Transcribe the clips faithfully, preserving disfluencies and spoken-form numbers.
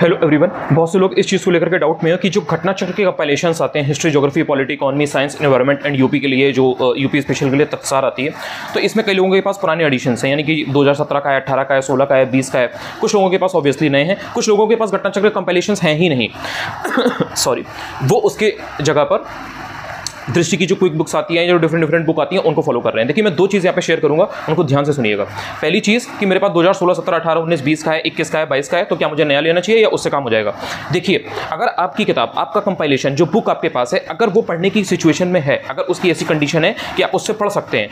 Hello everyone, बहुत से लोग इस चीज़ को लेकर के डाउट में है कि जो घटना चक्र के कंपाइलेशंस आते हैं history, geography, polity, economy, science, environment and UP के लिए, जो यूपी स्पेशल के लिए तकसार आती है, तो इसमें कई लोगों के पास पुराने एडिशंस हैं, यानी कि दो हज़ार सत्रह का है, अठारह का है, सोलह का है, बीस का है। कुछ लोगों के पास ऑब्वियसली नए हैं, कुछ लोगों के पास घटना चक्र कंपाइलेशंस हैं ही नहीं सॉरी वो उसके जगह पर दृष्टि की जो क्विक बुक्स आती हैं, जो डिफरेंट डिफरेंट बुक आती हैं, उनको फॉलो कर रहे हैं। देखिए, मैं दो चीज़ यहाँ पे शेयर करूँगा, उनको ध्यान से सुनिएगा। पहली चीज़ कि मेरे पास दो हज़ार सोलह, सत्रह, अठारह, उन्नीस, बीस का है, इक्कीस का है, बाईस का है, तो क्या मुझे नया लेना चाहिए या उससे काम हो जाएगा? देखिए, अगर आपकी किताब, आपका कंपाइलेशन, जो बुक आपके पास है, अगर वो पढ़ने की सिचुएशन में है, अगर उसकी ऐसी कंडीशन है कि आप उससे पढ़ सकते हैं,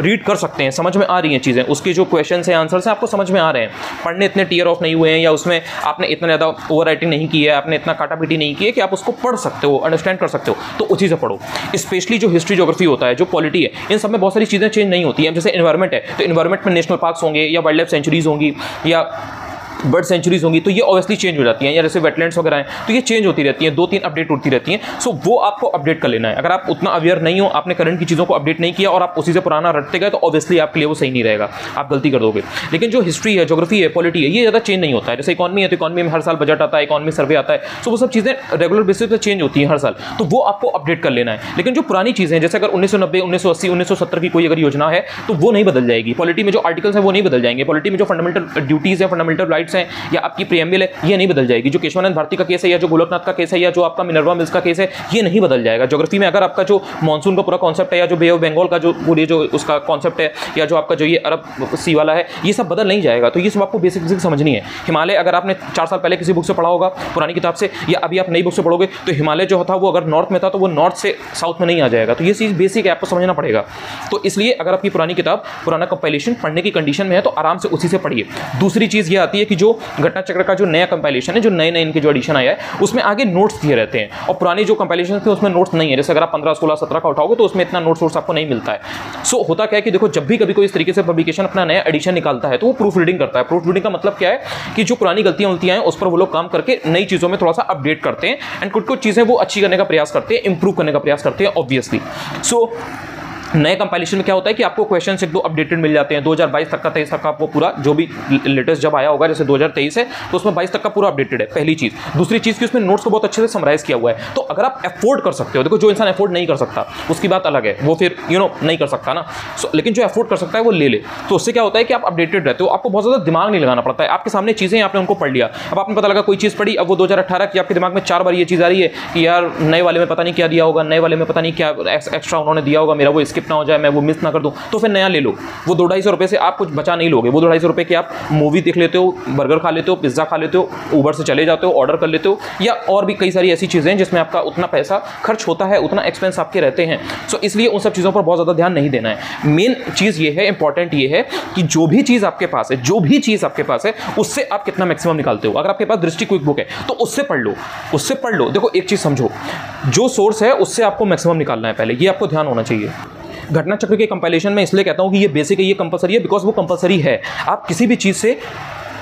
रीड कर सकते हैं, समझ में आ रही हैं चीज़ें, उसके जो क्वेश्चन हैं, आंसर्स हैं, आपको समझ में आ रहे हैं, पढ़ने इतने टीयर ऑफ नहीं हुए हैं या उसमें आपने इतना ज़्यादा ओवर राइटिंग नहीं की है, आपने इतना काटापीटी नहीं की है कि आप उसको पढ़ सकते हो, अंडरस्टैंड कर सकते हो, तो उसी से पढ़ो। स्पेशली जो हिस्ट्री, ज्योग्राफी होता है, जो पॉलिटी है, इन सब में बहुत सारी चीज़ें चेंज नहीं होती हैं। जैसे एनवायरमेंट है, तो एनवायरमेंट में नेशनल पार्क्स होंगे या वाइल्ड लाइफ सेंचुरीज होंगी या बर्ड सेंचुरीज होंगी, तो ये ऑब्वियसली चेंज हो जाती हैं, या जैसे वेटलैंड्स वगैरह हैं, तो ये चेंज होती रहती हैं, दो तीन अपडेट होती रहती हैं। सो वो आपको अपडेट कर लेना है। अगर आप उतना अवेयर नहीं हो, आपने करंट की चीज़ों को अपडेट नहीं किया और आप उसी से पुराना रटते गए, तो ऑब्वियसली आपके लिए वो सही नहीं रहेगा, आप गलती कर दोगे। लेकिन जो हिस्ट्री है, ज्योग्राफी है, पॉलिटी है, ये ज़्यादा चेंज नहीं होता है। जैसे इकॉनमी है, तो इकॉनमी में हर साल बजट आता है, इकॉनमी सर्वे आता है, सो वो सब चीज़ें रेगुलर बेसिस पर चेंज होती हैं हर साल, तो वो आपको अपडेट कर लेना है। लेकिन जो पुरानी चीज़ें हैं, जैसे अगर उन्नीस सौ नब्बे उन्नीस सौ अस्सी उन्नीस सौ सत्तर की कोई अगर योजना है, तो वो नहीं बदल जाएगी। पॉलिटी में जो आर्टिकल्स हैं वो नहीं बदल जाएंगे, पॉलिटी में जो फंडामेंटल ड्यूटीज़ है, फंडामेंटल राइट है, या आपकी प्रीएम्बिल है, ये नहीं बदल जाएगी। जो केशवानंद भारती का केस है, या जो गोलकनाथ का केस है, या जो आपका मिनर्वा मिल्स का केस है, ये नहीं बदल जाएगा। ज्योग्राफी में अगर आपका जो मानसून का पूरा कॉन्सेप्ट है, या जो बे ऑफ बंगाल का जो पूरी जो उसका कॉन्सेप्ट है, या जो आपका जो ये अरब सी वाला है, ये सब बदल नहीं जाएगा। तो ये सब आपको बेसिक बेसिक समझनी है। हिमालय अगर आपने चार साल पहले किसी बुक से पढ़ा होगा, पुरानी किताब से, या अभी आप नई बुक से पढ़ोगे, तो हिमालय जो था वो अगर नॉर्थ में था, तो वो नॉर्थ से साउथ में नहीं आ जाएगा। तो ये चीज़ बेसिक है, आपको समझना पड़ेगा। तो इसलिए अगर आपकी पुरानी किताब, पुराना कंपाइलेशन पढ़ने की कंडीशन में है, तो आराम से उसी से पढ़िए। दूसरी चीज़ ये आती है कि जो घटना चक्र का जो नया कंपाइलेशन है, जो नए नए इनके जो एडिशन आया है, उसमें आगे नोट्स दिए रहते हैं, और पुराने जो कंपाइलेशन थे उसमें नोट्स नहीं है। जैसे अगर आप पंद्रह सोलह सत्रह का उठाओगे, तो उसमें इतना नोट्स वोट्स आपको नहीं मिलता है। सो होता क्या है कि देखो, जब भी कभी कोई इस तरीके से पब्लिकेशन अपना नया एडिशन निकालता है, तो वो प्रूफ रीडिंग करता है। प्रूफ रीडिंग का मतलब क्या है कि जो पुरानी गलतियाँ उलतियाँ हैं, उस पर वो लोग काम करके नई चीज़ों में थोड़ा सा अपडेट करते हैं, एंड कुछ कुछ चीज़ें वो अच्छी करने का प्रयास करते हैं, इंप्रूव करने का प्रयास करते हैं, ऑब्वियसली। सो नए कंपाइलेशन में क्या होता है कि आपको क्वेश्चन एक दो अपडेटेड मिल जाते हैं। दो हज़ार बाईस तक का, तेईस तक का आपको पूरा जो भी लेटेस्ट जब आया होगा, जैसे दो हज़ार तेईस है, तो उसमें बाईस तक का पूरा अपडेटेड है, पहली चीज़। दूसरी चीज़ कि उसमें नोट्स को बहुत अच्छे से समराइज़ किया हुआ है। तो अगर आप एफोर्ड कर सकते हो, देखो जो इंसान एफोर्ड नहीं कर सकता उसकी बात अलग है, वो फिर यू नो नहीं कर सकता ना, लेकिन जो एफोर्ड कर सकता है वो ले ले। तो उससे क्या होता है कि आप अपडेटेड रहते हो, आपको बहुत ज़्यादा दिमाग नहीं लगाना पड़ता है। आपके सामने चीज़ें, आपने उनको पढ़ लिया, अब आपने पता लगा कोई चीज़ पढ़ी, अब वो दो हज़ार अठारह की आपके दिमाग में चार बार ये चीज़ आ रही है कि यार नए वाले में पता नहीं क्या दिया होगा, नए वाले में पता नहीं क्या एक्स्ट्रा उन्होंने दिया होगा, मेरा वो स्किप ना हो जाए, मैं वो मिस ना कर दूं, तो फिर नया ले लो। वो दो ढाई सौ रुपये से आप कुछ बचा नहीं लोगे। वो दो ढाई सौ रुपये की आप मूवी देख लेते हो, बर्गर खा लेते हो, पिज्ज़ा खा लेते हो, ऊबर से चले जाते हो, ऑर्डर कर लेते हो, या और भी कई सारी ऐसी चीज़ें जिसमें आपका उतना पैसा खर्च होता है, उतना एक्सपेंस आपके रहते हैं। सो इसलिए उन सब चीज़ों पर बहुत ज़्यादा ध्यान नहीं देना है। मेन चीज़ ये है, इंपॉर्टेंट ये है कि जो भी चीज़ आपके पास है, जो भी चीज़ आपके पास है, उससे आप कितना मैक्सिमम निकालते हो। अगर आपके पास दृष्टि क्विक बुक है, तो उससे पढ़ लो, उससे पढ़ लो। देखो, एक चीज़ समझो, जो सोर्स है उससे आपको मैक्सिमम निकालना है, पहले ये आपको ध्यान होना चाहिए। घटना चक्र के कंपाइलेशन में इसलिए कहता हूँ कि ये बेसिक है, ये कंपलसरी है, बिकॉज वो कंपलसरी है। आप किसी भी चीज़ से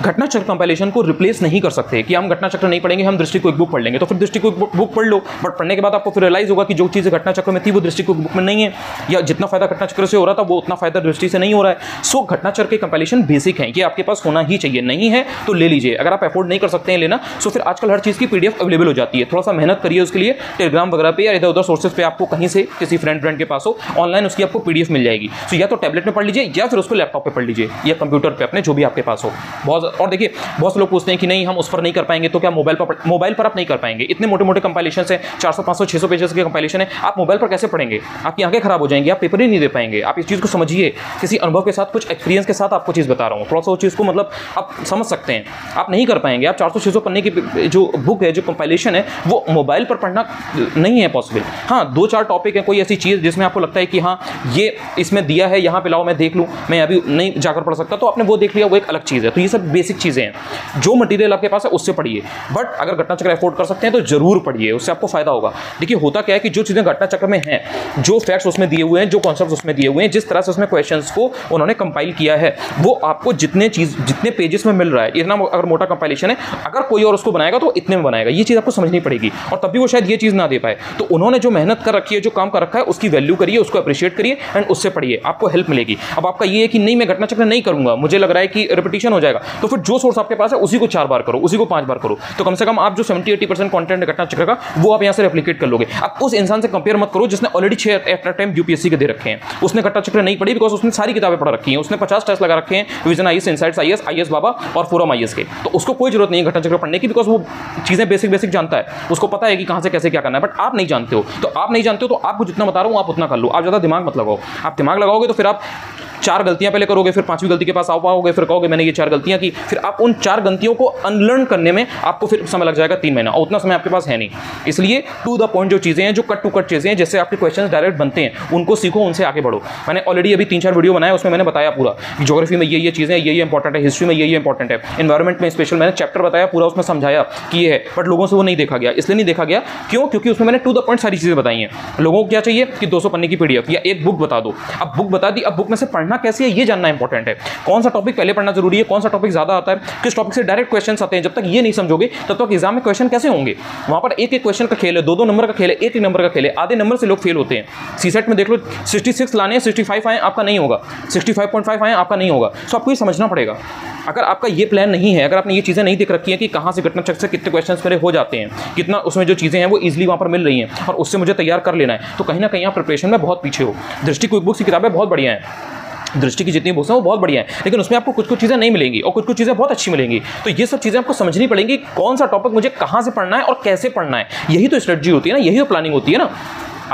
घटना चक्र कंपाइलेशन को रिप्लेस नहीं कर सकते कि हम घटना चक्र नहीं पढ़ेंगे, हम दृष्टि क्विक बुक पढ़ लेंगे। तो फिर दृष्टि क्विक बुक पढ़ लो, बट पढ़ने के बाद आपको फिर रियलाइज़ होगा कि जो चीज़ें घटना चक्र में थी वो दृष्टि क्विक बुक में नहीं है, या जितना फायदा घटना चक्र से हो रहा था वो उतना फायदा दृष्टि से नहीं हो रहा है। सो घटना चक्र के कंपाइलेशन बेसिक हैं, ये आपके पास होना ही चाहिए। नहीं है तो ले लीजिए, अगर आप अफोर्ड नहीं कर सकते हैं लेना। सो फिर आजकल हर चीज़ की पी डी एफ अवेलेबल हो जाती है, थोड़ा सा मेहनत करिए उसके लिए। टेलीग्राम वगैरह पे या इधर उधर सोर्सेज पे आपको कहीं से किसी फ्रेंड फ्रेंड के पास हो, ऑनलाइन उसकी आपको पी डी एफ मिल जाएगी। सो या तो टैबलेट में पढ़ लीजिए, या फिर उसको लैपटॉप पर पढ़ लीजिए, या कंप्यूटर पर, अपने जो भी आपके पास हो। बहुत और देखिए, बहुत से लोग पूछते हैं कि नहीं हम उस पर नहीं कर पाएंगे, तो क्या मोबाइल पर? मोबाइल पर आप नहीं कर पाएंगे, इतने मोटे मोटे कंपाइलेशन हैं, चार सौ, पाँच सौ, छह सौ पेजेस के कंपाइलेशन है, आप मोबाइल पर कैसे पढ़ेंगे? आपकी आंखें खराब हो जाएंगी, आप पेपर ही नहीं दे पाएंगे। आप इस चीज़ को समझिए, किसी अनुभव के साथ, कुछ एक्सपीरियंस के साथ आपको चीज़ बता रहा हूँ, थोड़ा सा उस चीज़ को मतलब आप समझ सकते हैं। आप नहीं कर पाएंगे, आप चार सौ छः सौ पन्ने की जो बुक है, जो कंपाइलेशन है, वो मोबाइल पर पढ़ना नहीं है पॉसिबल। हाँ, दो चार टॉपिक है, कोई ऐसी चीज़ जिसमें आपको लगता है कि हाँ ये इसमें दिया है, यहाँ पे लाओ मैं देख लूँ, मैं अभी नहीं जाकर पढ़ सकता, तो आपने वो देख लिया, वो एक अलग चीज़ है। तो ये सब बेसिक चीज़ें हैं, जो मटेरियल आपके पास है उससे पढ़िए, बट अगर घटना चक्र अफोर्ड कर सकते हैं तो जरूर पढ़िए, उससे आपको फायदा होगा। देखिए, होता क्या है कि जो चीज़ें घटना चक्र में हैं, जो फैक्ट्स उसमें दिए हुए हैं, जो कॉन्सेप्ट्स उसमें दिए हुए हैं, जिस तरह से उसमें क्वेश्चंस को उन्होंने कंपाइल किया है, वो आपको जितने चीज़ जितने पेजेस में मिल रहा है, इतना अगर मोटा कंपाइलेशन है, अगर कोई और उसको बनाएगा तो इतने में बनाएगा, ये चीज़ आपको समझनी पड़ेगी, और तभी वो शायद ये चीज़ ना दे पाए। तो उन्होंने जो मेहनत कर रखी है, जो काम कर रखा है, उसकी वैल्यू करिए, उसको अप्रिशिएट करिए, एंड उससे पढ़िए, आपको हेल्प मिलेगी। अब आपका ये है कि नहीं मैं घटना चक्र नहीं करूँगा, मुझे लग रहा है कि रिपीटिशन हो जाएगा, तो तो फिर जो सोर्स आपके पास है उसी को चार बार करो, उसी को पांच बार करो, तो कम से कम आप जो सेवेंटी एटी परसेंट कॉन्टेंट इकट्ठा चक्कर वो आप यहाँ से रेप्लीकेट कर लोगे। आप उस इंसान से कंपेयर मत करो जिसने ऑलरेडी छह अटेम्प्ट यूपीएससी के दे रखे हैं, उसने इकट्ठा चक्कर नहीं पड़ी बिकॉज उसने सारी किताबें पढ़ रखी हैं, उसने पचास टेस्ट लगा रखे हैं vision IAS, insights IAS, IAS Baba और फोरम आईएएस के, तो उसको कोई जरूरत नहीं है घटना चक्र पढ़ने की बिकॉज वो चीज़ें बेसिक बेसिक जानता है, उसको पता है कि कहाँ से कैसे क्या करना है। बट आप नहीं जानते हो, तो आप नहीं जानते हो तो आपको जितना बता रहा हूँ आप उतना कर लो, आप ज़्यादा दिमाग मत लगाओ। आप दिमाग लगाओगे तो फिर आप चार गलतियां पहले करोगे, फिर पांचवी गलती के पास आ पाओगे, फिर कहोगे मैंने ये चार गलतियां की, फिर आप उन चार गलतियों को अनलर्न करने में आपको फिर समय लग जाएगा तीन महीना और उतना समय आपके पास है नहीं। इसलिए टू द पॉइंट जो चीज़ें हैं, जो कट टू कट चीज़ें हैं, जैसे आपके क्वेश्चन डायरेक्ट बनते हैं उनको सीखो, उनसे आगे बढ़ो। मैंने ऑलरेडी अभी तीन चार वीडियो बनाया, उसमें मैंने बताया पूरा ज्योग्राफी में ये ये चीज़ें, ये ये इंपॉर्टेंट है, हिस्ट्री में ये ये इंपॉर्टेंट है, एनवायरमेंट में स्पेशल मैंने चैप्टर बताया पूरा, उसमें समझाया कि ये है। बट लोगों से वो नहीं देखा गया, इसलिए नहीं देखा गया क्यों, क्योंकि उसमें मैंने टू द पॉइंट सारी चीज़ें बताई हैं। लोगों को क्या चाहिए कि दो सौ पन्ने की पीडीएफ या एक बुक बता दो। अब बुक बता दी, अब बुक में से पढ़ना कैसे है ये जानना इंपॉर्टेंट है, कौन सा टॉपिक पहले पढ़ना जरूरी है, कौन सा टॉपिक ज्यादा आता है, किस टॉपिक से डायरेक्ट क्वेश्चंस आते हैं। जब तक ये नहीं समझोगे तब तक एग्जाम में क्वेश्चन कैसे होंगे। वहां पर एक एक क्वेश्चन का खेल है, दो दो नंबर का खेल है, एक एक नंबर का खेल है, आधे नंबर से लोग फेल होते हैं। सीसेट में देख लो, छियासठ लाने हैं, पैंसठ आए आपका नहीं होगा, पैंसठ पॉइंट पाँच आए आपका नहीं होगा। सो आपको ये समझना पड़ेगा। अगर आपका ये प्लान नहीं है, अगर आपने ये चीज़ें नहीं देख रखी हैं कि कहाँ से घटना चक्र से कितने क्वेश्चंस मेरे हो जाते हैं, कितना उसमें जो चीज़ें हैं वो इजीली वहाँ पर मिल रही हैं और उससे मुझे तैयार कर लेना है, तो कहीं ना कहीं आप प्रिपरेशन में बहुत पीछे हो। दृष्टि क्विक बुक्स की किताबें बहुत बढ़िया हैं, दृष्टि की जितनी बुक्स हैं वो बहुत बढ़िया है, लेकिन उसमें आपको कुछ कुछ चीज़ें नहीं मिलेंगी और कुछ कुछ चीज़ें बहुत अच्छी मिलेंगी। तो ये सब चीज़ें आपको समझनी पड़ेंगी, कौन सा टॉपिक मुझे कहाँ से पढ़ना है और कैसे पढ़ना है। यही तो स्ट्रेटजी होती है ना, यही तो प्लानिंग होती है ना।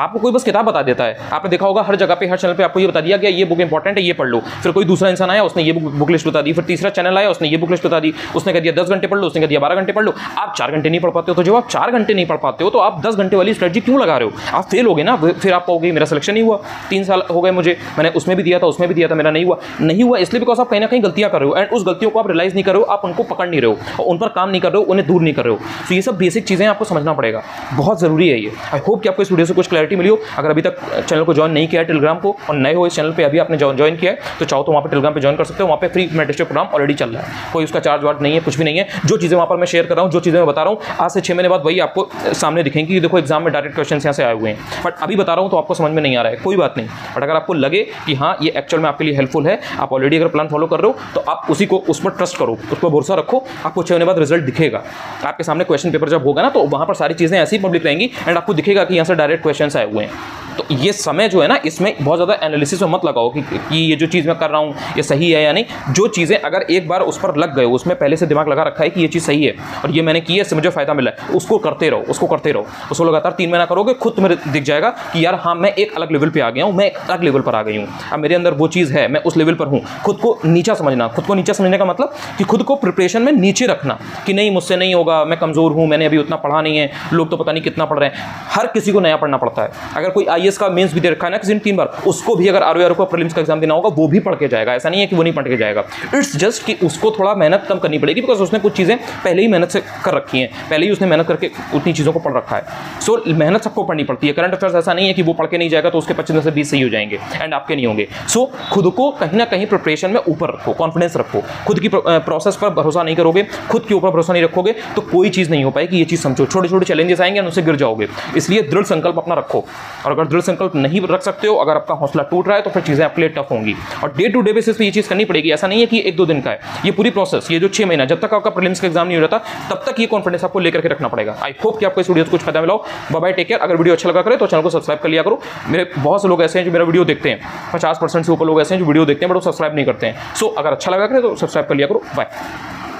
आपको कोई बस किताब बता देता है, आपने देखा होगा हर जगह पे, हर चैनल पे आपको ये बता दिया गया ये बुक इंपॉर्टेंट है ये पढ़ लो, फिर कोई दूसरा इंसान आया उसने ये बुक बुक लिस्ट बता दी, फिर तीसरा चैनल आया उसने ये बुक लिस्ट बता दी, उसने कह दिया दस घंटे पढ़ लो, उसने कह दिया बारह घंटे पढ़ लो। आप चार घंटे नहीं पढ़ पाते हो, तो जब आप चार घंटे नहीं पढ़ पाते हो तो आप दस घंटे वाली स्ट्रेटजी क्यों लगा रहे हो। आप फेल हो गए ना, फिर आप कहोगे मेरा सिलेक्शन नहीं हुआ, तीन साल हो गए मुझे, मैंने उसमें भी दिया था उसमें भी दिया था, मेरा नहीं हुआ। नहीं हुआ इसलिए बिकॉज आप कहीं ना कहीं गलतियाँ कर रहे हो एंड उस गलतियों को आप रियलाइज नहीं कर रहे हो, आप उनको पकड़ नहीं रहे हो और उन पर काम नहीं कर रहे हो, उन्हें दूर नहीं कर रहे हो। तो ये सब बेसिक चीज़ें आपको समझना पड़ेगा, बहुत ज़रूरी है ये। आई होप कि आपको इस वीडियो से कुछ मिली हो। अगर अभी तक चैनल को ज्वाइन नहीं किया है टेलीग्राम को और नए हो इस चैनल पे अभी आपने ज्वाइन किया है तो चाहो तो वहाँ पे टेलीग्राम पे ज्वाइन कर सकते हो। वहाँ पे फ्री मेंटरशिप प्रोग्राम ऑलरेडी चल रहा है, कोई उसका चार्ज वार्ज नहीं है, कुछ भी नहीं है। जो चीज़ें वहाँ पर मैं शेयर कर रहा हूँ, जो चीज़ें मैं बता रहा हूँ, आज से छह महीने बाद वही आपको सामने दिखेंगी कि देखो एग्जाम में डायरेक्ट क्वेश्चन यहाँ से आए हुए हैं। बट अभी बता रहा हूँ तो आपको समझ में नहीं आ रहा है, कोई बात नहीं। बट अगर आपको लगे कि हाँ ये एक्चुअल में आपके लिए हेल्पफुल है, आप ऑलरेडी अगर प्लान फॉलो कर रहे हो तो आप उसी को, उस पर ट्रस्ट करो, उस पर भरोसा रखो। आपको छह महीने बाद रिजल्ट दिखेगा, आपके सामने क्वेश्चन पेपर जब होगा ना तो वहाँ पर सारी चीज़ें ऐसी पब्लिक रहेंगी एंड आपको दिखेगा कि यहाँ से डायरेक्ट क्वेश्चन आए हुए हैं। तो ये समय जो है ना इसमें बहुत ज़्यादा एनालिसिस में मत लगाओ कि, कि ये जो चीज़ मैं कर रहा हूँ ये सही है या नहीं। जो चीज़ें अगर एक बार उस पर लग गए, उसमें पहले से दिमाग लगा रखा है कि ये चीज़ सही है और ये मैंने की है, इससे मुझे फ़ायदा मिला है, उसको करते रहो, उसको करते रहो, उसको लगातार तीन महीना करोगे, खुद तुम्हें दिख जाएगा कि यार हाँ मैं एक अलग लेवल पर आ गया हूँ, मैं एक अलग लेवल पर आ गई हूँ, अब मेरे अंदर वो चीज़ है, मैं उस लेवल पर हूँ। खुद को नीचा समझना, खुद को नीचा समझने का मतलब कि खुद को प्रिपरेशन में नीचे रखना कि नहीं मुझसे नहीं होगा, मैं कमज़ोर हूँ, मैंने अभी उतना पढ़ा नहीं है, लोग तो पता नहीं कितना पढ़ रहे हैं। हर किसी को नया पढ़ना पड़ता है। अगर कोई आईएएस का मेंस भी दे रखा है ना किसी ने तीन बार, उसको भी अगर आरओआर को प्रीलिम्स का एग्जाम देना होगा वो भी पढ़ के जाएगा। ऐसा नहीं है कि वो नहीं पढ़ के जाएगा, इट्स जस्ट कि उसको थोड़ा मेहनत कम करनी पड़ेगी बिकॉज उसने कुछ चीज़ें पहले ही मेहनत से कर रखी हैं, पहले ही उसने मेहनत करके उतनी चीज़ों को पढ़ रखा है। सो so, मेहनत सबको पढ़नी पड़ती है। करंट अफेयर्स ऐसा नहीं है कि वो पढ़ के नहीं जाएगा तो उसके पच्चीस में से बीस सही हो जाएंगे एंड आपके नहीं होंगे। सो so, खुद को कहीं ना कहीं प्रिपरेशन में ऊपर रखो, कॉन्फिडेंस रखो। खुद की प्रोसेस पर भरोसा नहीं करोगे, खुद के ऊपर भरोसा नहीं रखोगे तो कोई चीज़ नहीं हो पाएगी। ये चीज़ समझो, छोटे छोटे चैलेंजेस आएंगे उनसे गिर जाओगे। इसलिए दृढ़ संकल्प अपना रखो, और अगर दृढ़ संकल्प नहीं रख सकते हो, अगर आपका हौसला टूट रहा है तो फिर चीज़ें आपके लिए टफ होंगी। और डे टू डे बेसिस पे ये चीज़ करनी पड़ेगी। ऐसा नहीं है कि एक दो दिन का है ये पूरी प्रोसेस, ये जो छह महीना जब तक आपका प्रीलिम्स का एग्जाम नहीं हो जाता तब तक ये कॉन्फिडेंस आपको लेकर के रखना पड़ेगा। आई होप कि आपको इस वीडियो से कुछ फायदा मिला हो। Bye bye, take care. अगर वीडियो अच्छा लगा करे तो चैनल को सब्सक्राइब कर लिया करो। मेरे बहुत से लोग ऐसे हैं जो मेरा वीडियो देखते हैं, पचास परसेंट से ऊपर लोग ऐसे हैं जो वीडियो देखते हैं बट वो सब्सक्राइब नहीं करते हैं। सो अगर अच्छा लगा करे तो सब्सक्राइब कर लिया करो। बाय।